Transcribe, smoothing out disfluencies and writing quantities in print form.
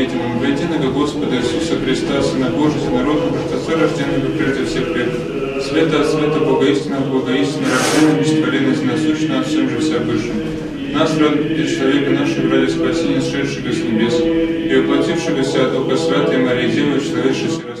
ответим им: «Войди на Господа Иисуса Христа, Сына Божия, Сынарод, Христоса, рожденного прежде всех пред, света от света, Бога истина от Бога истина, рожденная, беспаленность насущна, всем же всеобычным. Нас, ради человека нашего, ради спасения, сшедшего с небес, и воплотившегося от Духа Святой Марии, Девы, человеческой».